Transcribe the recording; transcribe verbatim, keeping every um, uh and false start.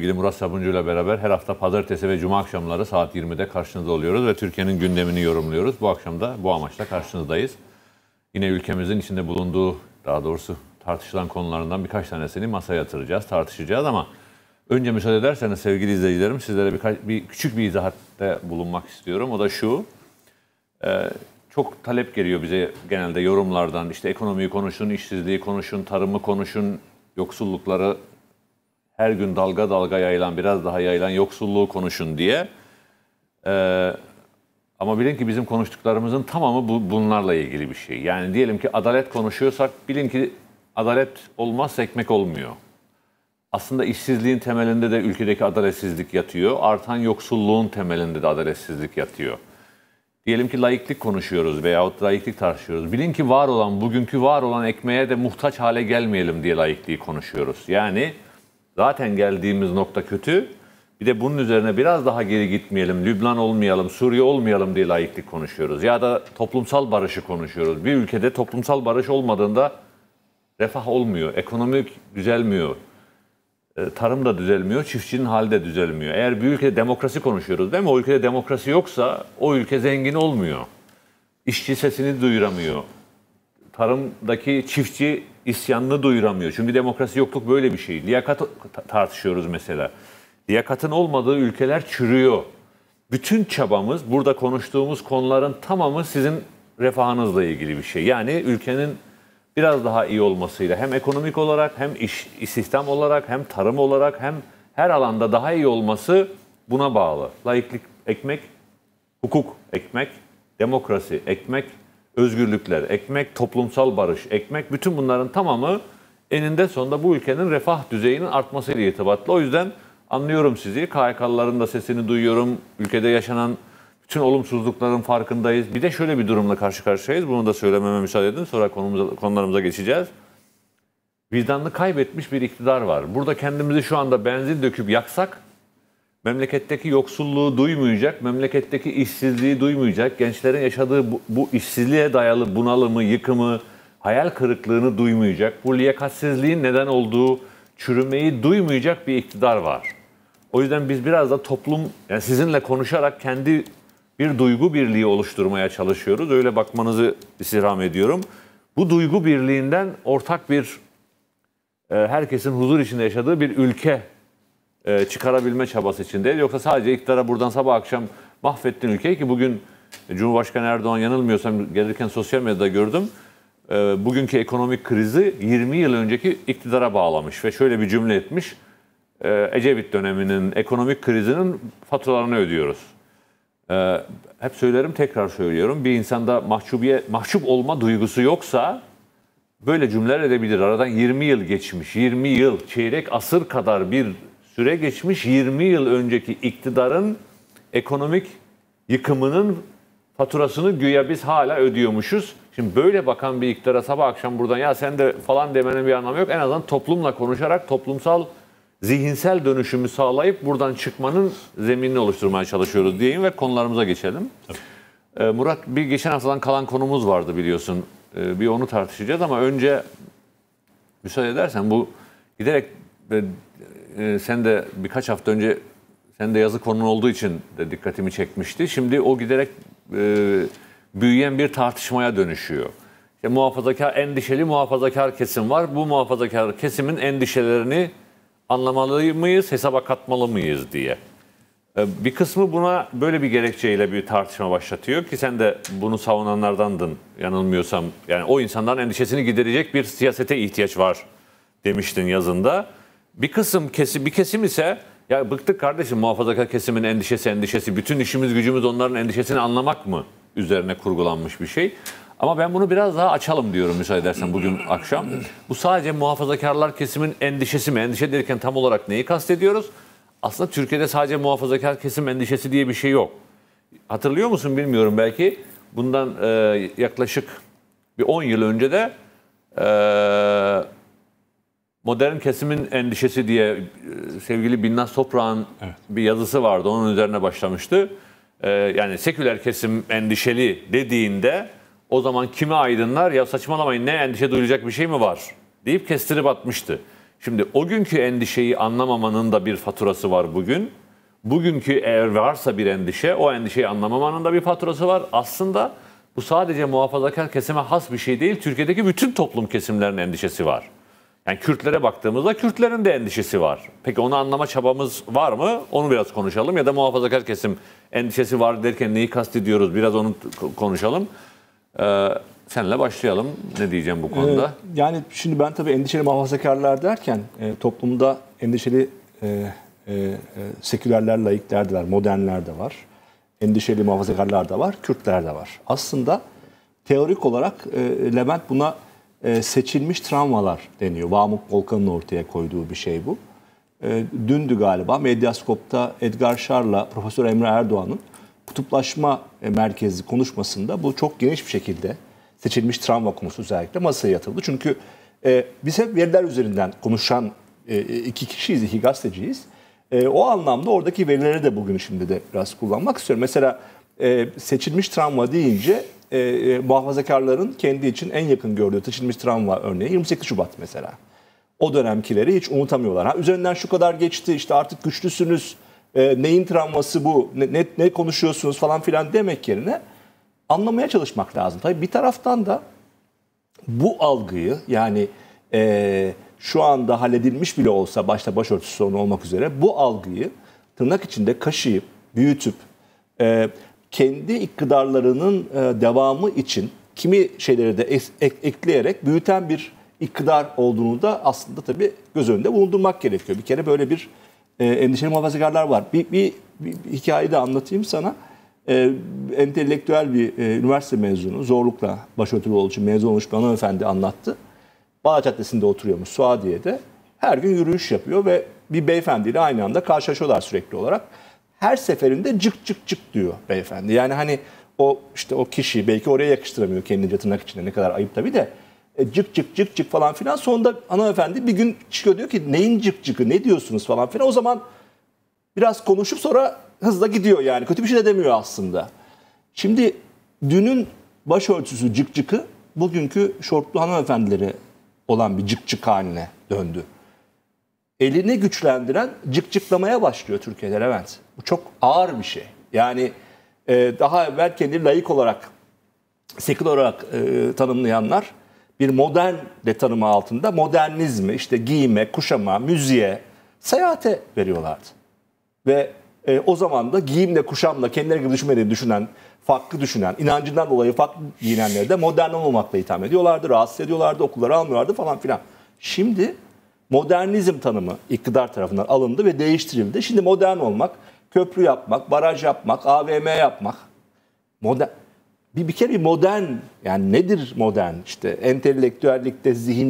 Sevgili Murat Sabuncu ile beraber her hafta pazartesi ve cuma akşamları saat yirmide karşınızda oluyoruz ve Türkiye'nin gündemini yorumluyoruz. Bu akşam da bu amaçla karşınızdayız. Yine ülkemizin içinde bulunduğu, daha doğrusu tartışılan konularından birkaç tanesini masaya yatıracağız, tartışacağız ama önce müsaade ederseniz sevgili izleyicilerim sizlere birkaç, bir küçük bir izahatte bulunmak istiyorum. O da şu, e, çok talep geliyor bize genelde yorumlardan, işte ekonomiyi konuşun, işsizliği konuşun, tarımı konuşun, yoksullukları, her gün dalga dalga yayılan, biraz daha yayılan yoksulluğu konuşun diye. Ee, ama bilin ki bizim konuştuklarımızın tamamı bu, bunlarla ilgili bir şey. Yani diyelim ki adalet konuşuyorsak bilin ki adalet olmazsa ekmek olmuyor. Aslında işsizliğin temelinde de ülkedeki adaletsizlik yatıyor. Artan yoksulluğun temelinde de adaletsizlik yatıyor. Diyelim ki laiklik konuşuyoruz veyahut laiklik tartışıyoruz. Bilin ki var olan, bugünkü var olan ekmeğe de muhtaç hale gelmeyelim diye laikliği konuşuyoruz. Yani zaten geldiğimiz nokta kötü. Bir de bunun üzerine biraz daha geri gitmeyelim, Lübnan olmayalım, Suriye olmayalım diye laiklik konuşuyoruz. Ya da toplumsal barışı konuşuyoruz. Bir ülkede toplumsal barış olmadığında refah olmuyor, ekonomi düzelmiyor, tarım da düzelmiyor, çiftçinin hali de düzelmiyor. Eğer bir ülkede demokrasi konuşuyoruz değil mi? O ülkede demokrasi yoksa o ülke zengin olmuyor. İşçi sesini duyuramıyor. Tarımdaki çiftçi isyanını duyuramıyor. Çünkü demokrasi yokluk böyle bir şey. Liyakat tartışıyoruz mesela. Liyakatın olmadığı ülkeler çürüyor. Bütün çabamız, burada konuştuğumuz konuların tamamı sizin refahınızla ilgili bir şey. Yani ülkenin biraz daha iyi olmasıyla hem ekonomik olarak, hem iş, istihdam olarak, hem tarım olarak, hem her alanda daha iyi olması buna bağlı. Laiklik ekmek, hukuk ekmek, demokrasi ekmek, özgürlükler ekmek, toplumsal barış ekmek, bütün bunların tamamı eninde sonunda bu ülkenin refah düzeyinin artmasıyla irtibatlı. O yüzden anlıyorum sizi, K H K'lıların da sesini duyuyorum, ülkede yaşanan bütün olumsuzlukların farkındayız. Bir de şöyle bir durumla karşı karşıyayız, bunu da söylememe müsaade edin, sonra konumuza, konularımıza geçeceğiz. Vicdanını kaybetmiş bir iktidar var. Burada kendimizi şu anda benzin döküp yaksak, memleketteki yoksulluğu duymayacak, memleketteki işsizliği duymayacak, gençlerin yaşadığı bu, bu işsizliğe dayalı bunalımı, yıkımı, hayal kırıklığını duymayacak, bu liyakatsizliğin neden olduğu çürümeyi duymayacak bir iktidar var. O yüzden biz biraz da toplum, yani sizinle konuşarak kendi bir duygu birliği oluşturmaya çalışıyoruz. Öyle bakmanızı istirham ediyorum. Bu duygu birliğinden ortak bir, herkesin huzur içinde yaşadığı bir ülke çıkarabilme çabası içinde. Yoksa sadece iktidara buradan sabah akşam mahvettin ülkeyi ki bugün Cumhurbaşkanı Erdoğan, yanılmıyorsam gelirken sosyal medyada gördüm, bugünkü ekonomik krizi yirmi yıl önceki iktidara bağlamış ve şöyle bir cümle etmiş: Ecevit döneminin ekonomik krizinin faturalarını ödüyoruz. Hep söylerim, tekrar söylüyorum, bir insanda mahcubiye, mahcup olma duygusu yoksa böyle cümleler edebilir. Aradan yirmi yıl geçmiş, yirmi yıl, çeyrek asır kadar bir süre geçmiş, yirmi yıl önceki iktidarın ekonomik yıkımının faturasını güya biz hala ödüyormuşuz. Şimdi böyle bakan bir iktidara sabah akşam buradan ya sen de falan demenin bir anlamı yok. En azından toplumla konuşarak toplumsal, zihinsel dönüşümü sağlayıp buradan çıkmanın zeminini oluşturmaya çalışıyoruz diyeyim ve konularımıza geçelim. Evet. Murat, bir geçen haftadan kalan konumuz vardı biliyorsun. Bir onu tartışacağız ama önce müsaade edersen bu giderek... Ee, sen de birkaç hafta önce sen de yazı konun olduğu için de dikkatimi çekmişti. Şimdi o giderek e, büyüyen bir tartışmaya dönüşüyor. İşte muhafazakar, endişeli muhafazakar kesim var. Bu muhafazakar kesimin endişelerini anlamalı mıyız, hesaba katmalı mıyız diye. Ee, bir kısmı buna böyle bir gerekçeyle bir tartışma başlatıyor ki sen de bunu savunanlardandın yanılmıyorsam. Yani o insanların endişesini giderecek bir siyasete ihtiyaç var demiştin yazında. Bir kısım kesim, bir kesim ise ya bıktık kardeşim muhafazakar kesimin endişesi endişesi, bütün işimiz gücümüz onların endişesini anlamak mı üzerine kurgulanmış bir şey. Ama ben bunu biraz daha açalım diyorum müsaade edersen bugün akşam. Bu sadece muhafazakarlar kesimin endişesi mi? Endişe derken tam olarak neyi kastediyoruz? Aslında Türkiye'de sadece muhafazakar kesim endişesi diye bir şey yok. Hatırlıyor musun bilmiyorum, belki bundan e, yaklaşık bir on yıl önce de eee modern kesimin endişesi diye sevgili Binnaz Toprağ'ın evet. bir yazısı vardı. Onun üzerine başlamıştı. Ee, yani seküler kesim endişeli dediğinde o zaman kimi aydınlar ya saçmalamayın ne endişe duyulacak bir şey mi var deyip kestirip atmıştı. Şimdi o günkü endişeyi anlamamanın da bir faturası var bugün. Bugünkü eğer varsa bir endişe, o endişeyi anlamamanın da bir faturası var. Aslında bu sadece muhafazakar kesime has bir şey değil. Türkiye'deki bütün toplum kesimlerinin endişesi var. Yani Kürtlere baktığımızda Kürtlerin de endişesi var. Peki onu anlama çabamız var mı? Onu biraz konuşalım. Ya da muhafazakar kesim endişesi var derken neyi kastediyoruz? Biraz onu konuşalım. Ee, senle başlayalım. Ne diyeceğim bu konuda? Ee, yani şimdi ben tabii endişeli muhafazakarlar derken e, toplumda endişeli e, e, sekülerler, laikler de var, modernler de var. Endişeli muhafazakarlar da var, Kürtler de var. Aslında teorik olarak e, Levent buna e, seçilmiş travmalar deniyor. Vamuk Volkan'ın ortaya koyduğu bir şey bu. E, dündü galiba Medyaskop'ta Edgar Şar'la Profesör Emre Erdoğan'ın kutuplaşma e, merkezli konuşmasında bu çok geniş bir şekilde seçilmiş travma konusu özellikle masaya yatıldı. Çünkü e, biz hep veriler üzerinden konuşan e, iki kişiyiz, iki gazeteciyiz. E, o anlamda oradaki verileri de bugün şimdi de biraz kullanmak istiyorum. Mesela e, seçilmiş travma deyince e, e, muhafazakarların kendi için en yakın gördüğü seçilmiş travma örneği yirmi sekiz Şubat mesela. O dönemkileri hiç unutamıyorlar. Ha, üzerinden şu kadar geçti, işte artık güçlüsünüz, e, neyin travması bu, ne, ne, ne konuşuyorsunuz falan filan demek yerine anlamaya çalışmak lazım. Tabii bir taraftan da bu algıyı yani... E, şu anda halledilmiş bile olsa başta başörtüsü sorunu olmak üzere bu algıyı tırnak içinde kaşıyıp, büyütüp e, kendi iktidarlarının e, devamı için kimi şeyleri de ek, ek, ekleyerek büyüten bir iktidar olduğunu da aslında tabii göz önünde bulundurmak gerekiyor. Bir kere böyle bir e, endişeli muhafazakarlar var. Bir, bir, bir, bir hikayeyi de anlatayım sana. E, entelektüel bir e, üniversite mezunu, zorlukla başörtülü olduğu için mezun olmuş bir hanımefendi anlattı. Bağdat Caddesi'nde oturuyormuş Suadiye'de. Her gün yürüyüş yapıyor ve bir beyefendiyle aynı anda karşılaşıyorlar sürekli olarak. Her seferinde cık cık cık diyor beyefendi. Yani hani o işte o kişi belki oraya yakıştıramıyor kendince tırnak içinde, ne kadar ayıp tabii de. E, cık cık cık cık falan filan. Sonunda hanımefendi bir gün çıkıyor, diyor ki neyin cık cıkı, ne diyorsunuz falan filan. O zaman biraz konuşup sonra hızla gidiyor yani. Kötü bir şey de demiyor aslında. Şimdi dünün başörtüsü cık cıkı bugünkü şortlu hanımefendileri olan bir cık cık haline döndü. Elini güçlendiren cık cıklamaya başlıyor Türkiye'de Levent. Bu çok ağır bir şey. Yani e, daha evvel kendini laik olarak, seküler olarak e, tanımlayanlar bir modern de tanımı altında modernizmi, işte giyime, kuşama, müziğe, seyahate veriyorlardı. Ve e, o zaman da giyimle, kuşamla, kendileri gibi düşünmediğini düşünen, farklı düşünen, inancından dolayı farklı giyinenleri de modern olmamakla itham ediyorlardı, rahatsız ediyorlardı, okullara almıyorlardı falan filan. Şimdi modernizm tanımı iktidar tarafından alındı ve değiştirildi. Şimdi modern olmak, köprü yapmak, baraj yapmak, A V M yapmak. Modern. Bir, bir kere modern, yani nedir modern? İşte entelektüellikte, zihinde,